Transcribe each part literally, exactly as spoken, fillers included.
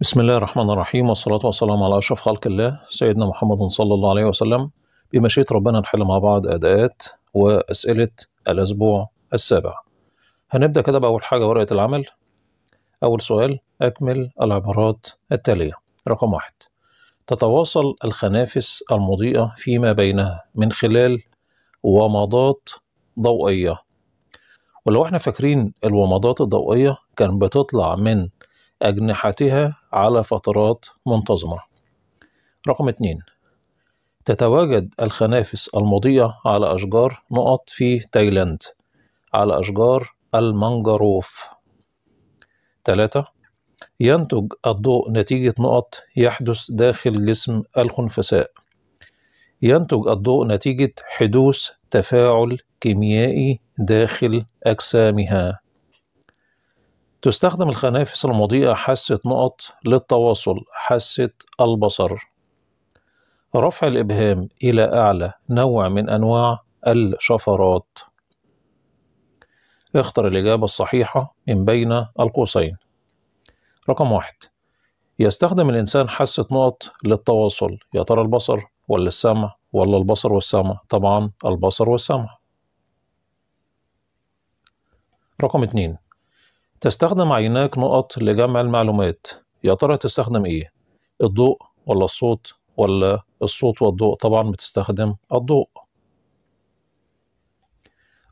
بسم الله الرحمن الرحيم، والصلاة والسلام على أشرف خلق الله سيدنا محمد صلى الله عليه وسلم. بمشيئة ربنا نحل مع بعض أداءات وأسئلة الأسبوع السابع. هنبدأ كده بأول حاجة ورقة العمل. أول سؤال: أكمل العبارات التالية. رقم واحد: تتواصل الخنافس المضيئة فيما بينها من خلال ومضات ضوئية. ولو احنا فاكرين الومضات الضوئية كان بتطلع من أجنحتها على فترات منتظمة. رقم اتنين: تتواجد الخنافس المضيئة على أشجار نقط في تايلاند على أشجار المانجروف. ثلاثة: ينتج الضوء نتيجة نقط يحدث داخل جسم الخنفساء. ينتج الضوء نتيجة حدوث تفاعل كيميائي داخل أجسامها. تستخدم الخنافس المضيئة حاسة نقط للتواصل، حاسة البصر. رفع الإبهام إلى أعلى نوع من أنواع الشفرات. اختر الإجابة الصحيحة من بين القوسين. رقم واحد: يستخدم الإنسان حاسة نقط للتواصل. يا ترى البصر ولا السمع ولا البصر والسمع؟ طبعا البصر والسمع. رقم اتنين: تستخدم عيناك نقط لجمع المعلومات. يا ترى تستخدم ايه؟ الضوء ولا الصوت ولا الصوت والضوء؟ طبعا بتستخدم الضوء.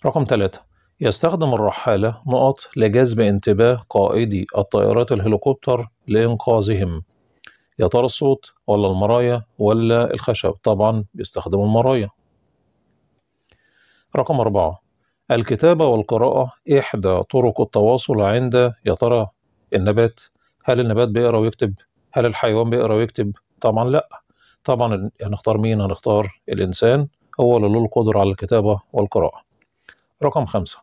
رقم ثلاثة: يستخدم الرحالة نقط لجذب انتباه قائدي الطائرات الهليكوبتر لإنقاذهم. يا ترى الصوت ولا المرايا ولا الخشب؟ طبعا بيستخدموا المرايا. رقم أربعة: الكتابة والقراءة إحدى طرق التواصل عند، يا ترى، النبات. هل النبات بيقرأ ويكتب؟ هل الحيوان بيقرأ ويكتب؟ طبعا لأ. طبعا هنختار مين؟ هنختار الإنسان، هو اللي له القدرة على الكتابة والقراءة. رقم خمسة: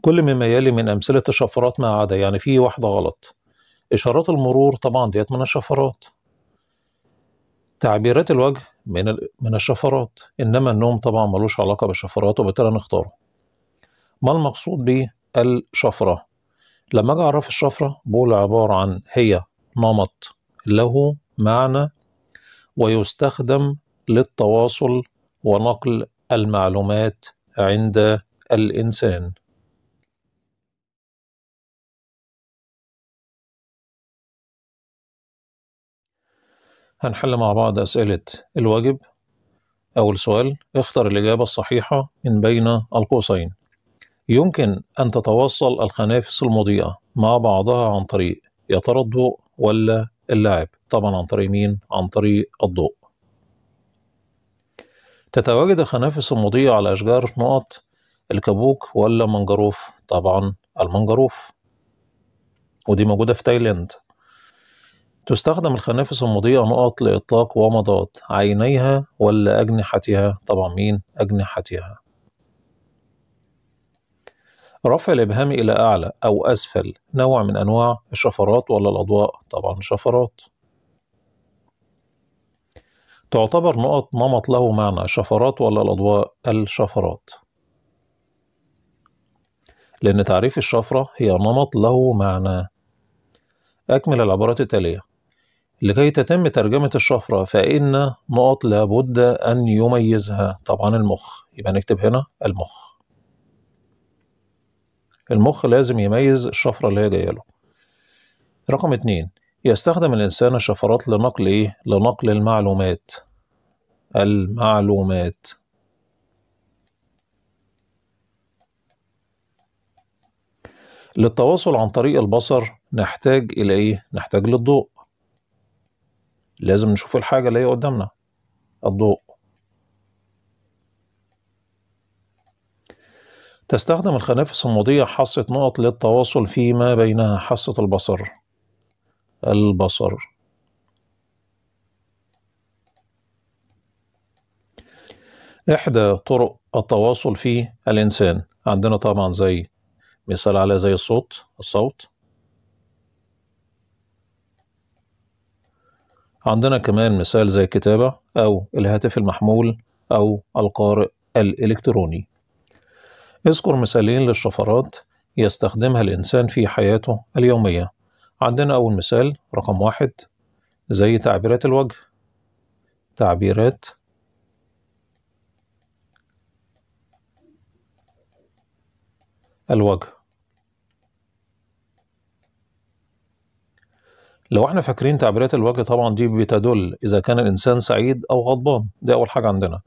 كل مما يلي من أمثلة الشفرات ما عدا، يعني في واحدة غلط. إشارات المرور طبعا ديت من الشفرات. تعبيرات الوجه من من الشفرات، انما النوم طبعا ملوش علاقه بالشفرات وبالتالي نختاره. ما المقصود بالشفره؟ لما اجي اعرف الشفره بقول عباره عن هي نمط له معنى ويستخدم للتواصل ونقل المعلومات عند الانسان. هنحل مع بعض أسئلة الواجب. أول سؤال: اختر الإجابة الصحيحة من بين القوسين. يمكن أن تتواصل الخنافس المضيئة مع بعضها عن طريق، يا ترى، الضوء ولا اللعب؟ طبعا عن طريق مين؟ عن طريق الضوء. تتواجد الخنافس المضيئة على أشجار نقط، الكابوك ولا منجروف؟ طبعا المنجروف، ودي موجودة في تايلاند. تستخدم الخنافس المضيئة نقط لإطلاق ومضات، عينيها ولا أجنحتها؟ طبعا مين؟ أجنحتها. رفع الإبهام إلى أعلى أو أسفل نوع من أنواع الشفرات ولا الأضواء؟ طبعا الشفرات. تعتبر نقط نمط له معنى، الشفرات ولا الأضواء؟ الشفرات، لأن تعريف الشفرة هي نمط له معنى. أكمل العبارات التالية. لكي تتم ترجمة الشفرة فإن نقط لابد أن يميزها، طبعا المخ، يبقى نكتب هنا المخ. المخ لازم يميز الشفرة اللي هي جايه له. رقم اتنين: يستخدم الإنسان الشفرات لنقل إيه؟ لنقل المعلومات. المعلومات. للتواصل عن طريق البصر نحتاج إلى إيه؟ نحتاج للضوء. لازم نشوف الحاجة اللي هي قدامنا، الضوء. تستخدم الخنافس المضيئة حاسة نقط للتواصل فيما بينها، حاسة البصر. البصر. إحدى طرق التواصل في الإنسان عندنا طبعا زي مثال على زي الصوت، الصوت. عندنا كمان مثال زي الكتابة أو الهاتف المحمول أو القارئ الإلكتروني. اذكر مثالين للشفرات يستخدمها الإنسان في حياته اليومية عندنا أول مثال رقم واحد زي تعبيرات الوجه، تعبيرات الوجه. لو احنا فاكرين تعبيرات الوجه طبعا دي بتدل إذا كان الإنسان سعيد أو غضبان، دي أول حاجة عندنا.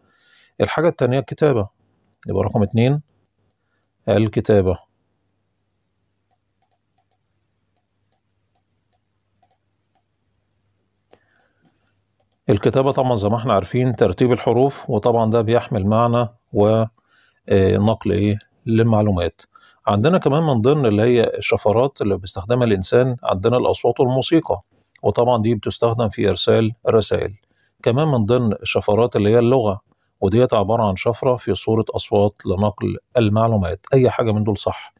الحاجة التانية الكتابة، يبقى رقم اتنين الكتابة. الكتابة طبعا زي ما احنا عارفين ترتيب الحروف، وطبعا ده بيحمل معنى ونقل ايه للمعلومات. عندنا كمان من ضمن اللي هي الشفرات اللي بيستخدمها الإنسان عندنا الأصوات والموسيقى، وطبعا دي بتستخدم في إرسال الرسائل. كمان من ضمن الشفرات اللي هي اللغة، ودي عبارة عن شفرة في صورة أصوات لنقل المعلومات. أي حاجة من دول صح.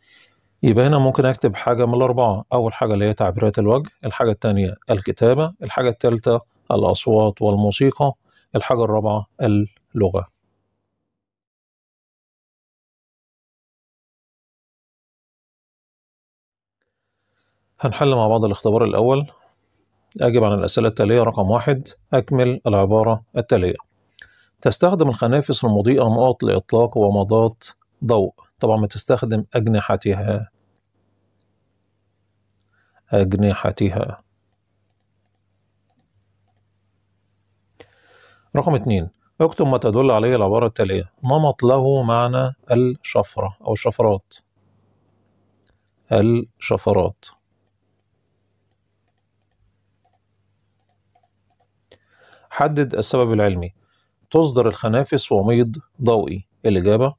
يبقى هنا ممكن أكتب حاجة من الأربعة، أول حاجة اللي هي تعبيرات الوجه، الحاجة التانية الكتابة، الحاجة التالتة الأصوات والموسيقى، الحاجة الرابعة اللغة. هنحل مع بعض الاختبار الأول. أجب عن الأسئلة التالية. رقم واحد، أكمل العبارة التالية. تستخدم الخنافس المضيئة نقاط لإطلاق ومضات ضوء. طبعا بتستخدم أجنحتها، أجنحتها. رقم اتنين، اكتب ما تدل عليه العبارة التالية. نمط له معنى الشفرة أو الشفرات، الشفرات. حدد السبب العلمي. تصدر الخنافس وميض ضوئي. الإجابة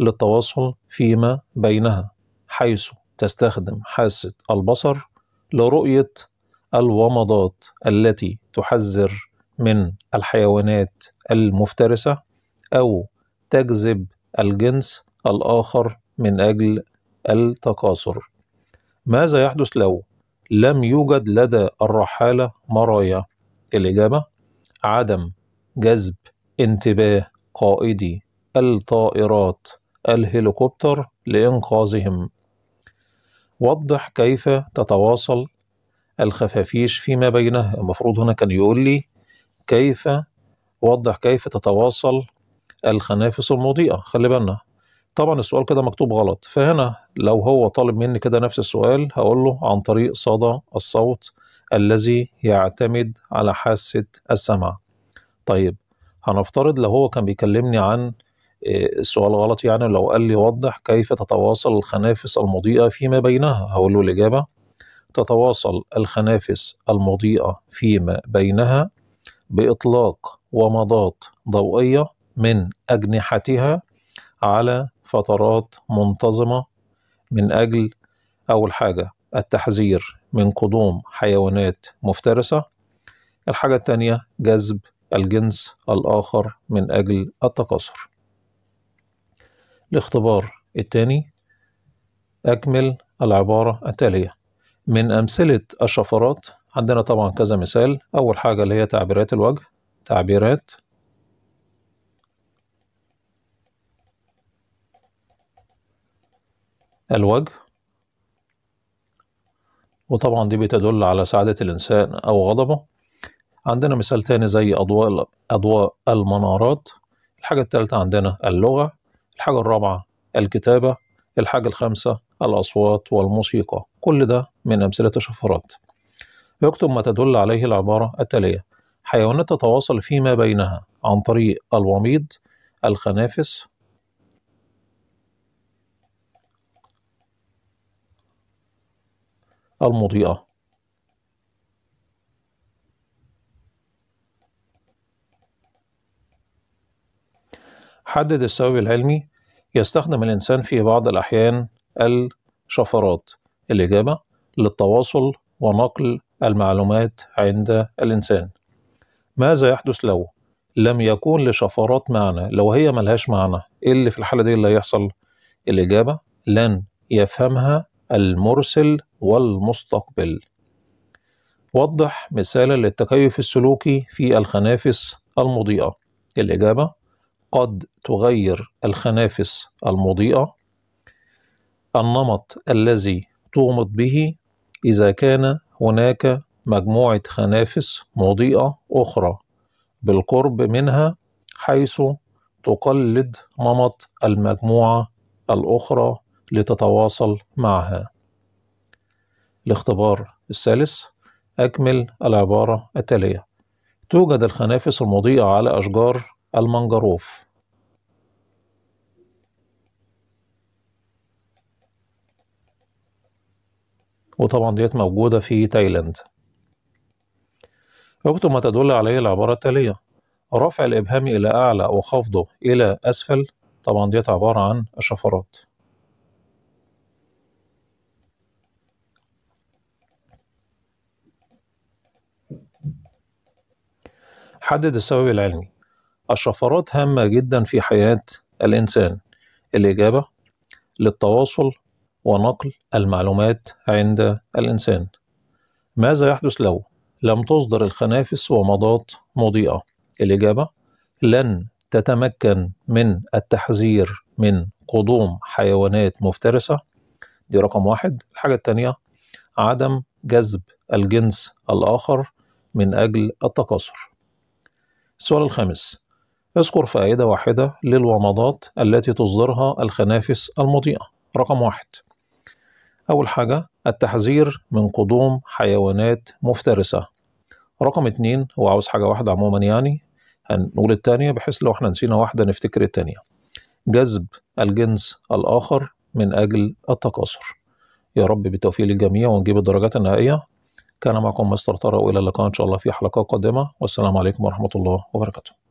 للتواصل فيما بينها، حيث تستخدم حاسة البصر لرؤية الومضات التي تحذر من الحيوانات المفترسة أو تجذب الجنس الآخر من أجل التكاثر. ماذا يحدث لو لم يوجد لدى الرحالة مرايا؟ الإجابة عدم جذب انتباه قائدي الطائرات الهليكوبتر لإنقاذهم. وضح كيف تتواصل الخفافيش فيما بينها. المفروض هنا كان يقول لي كيف، وضح كيف تتواصل الخنافس المضيئة. خلي بالنا طبعا السؤال كده مكتوب غلط، فهنا لو هو طالب مني كده نفس السؤال هقول له عن طريق صدى الصوت الذي يعتمد على حاسة السمع. طيب هنفترض لو هو كان بيكلمني عن السؤال غلط، يعني لو قال لي وضح كيف تتواصل الخنافس المضيئة فيما بينها، هقول له الإجابة تتواصل الخنافس المضيئة فيما بينها بإطلاق ومضات ضوئية من أجنحتها على فترات منتظمة من أجل أول حاجة التحذير من قدوم حيوانات مفترسة، الحاجة التانية جذب الجنس الآخر من أجل التكاثر. الاختبار الثاني، أكمل العبارة التالية. من أمثلة الشفرات عندنا طبعا كذا مثال. أول حاجة اللي هي تعبيرات الوجه، تعبيرات الوجه، وطبعا دي بتدل على سعادة الإنسان أو غضبه. عندنا مثال تاني زي أضواء أضواء المنارات. الحاجة التالتة عندنا اللغة، الحاجة الرابعة الكتابة، الحاجة الخامسة الأصوات والموسيقى. كل ده من أمثلة الشفرات. يكتب ما تدل عليه العبارة التالية. حيوانات تتواصل فيما بينها عن طريق الوميض، الخنافس، المضيئة. حدد السبب العلمي. يستخدم الإنسان في بعض الأحيان الشفرات. الإجابة للتواصل ونقل المعلومات عند الإنسان. ماذا يحدث لو لم يكون لشفرات معنى؟ لو هي ملهاش معنى إيه اللي في الحالة دي اللي هيحصل؟ الإجابة لن يفهمها المرسل والمستقبل. وضح مثالا للتكيف السلوكي في الخنافس المضيئة. الإجابة قد تغير الخنافس المضيئة النمط الذي تومض به إذا كان هناك مجموعة خنافس مضيئة أخرى بالقرب منها حيث تقلد نمط المجموعة الأخرى لتتواصل معها. الاختبار الثالث، أكمل العبارة التالية: توجد الخنافس المضيئة على أشجار المنجروف. وطبعا ديت موجودة في تايلاند. اكتب ما تدل عليه العبارة التالية: رفع الإبهام إلى أعلى وخفضه إلى أسفل. طبعا ديت عبارة عن الشفرات. حدد السبب العلمي. الشفرات هامة جدا في حياة الإنسان. الإجابة: للتواصل ونقل المعلومات عند الإنسان. ماذا يحدث لو لم تصدر الخنافس ومضات مضيئة؟ الإجابة: لن تتمكن من التحذير من قدوم حيوانات مفترسة. دي رقم واحد. الحاجة التانية، عدم جذب الجنس الآخر من أجل التكاثر. السؤال الخامس، اذكر فائدة واحدة للومضات التي تصدرها الخنافس المضيئة. رقم واحد، أول حاجة التحذير من قدوم حيوانات مفترسة. رقم اتنين، هو عاوز حاجة واحدة عموما، يعني هنقول التانية بحيث لو احنا نسينا واحدة نفتكر التانية. جذب الجنس الآخر من أجل التكاثر. يا رب بالتوفيق للجميع ونجيب الدرجات النهائية. كان معكم مستر طارق، وإلى اللقاء إن شاء الله في حلقة قادمة، والسلام عليكم ورحمة الله وبركاته.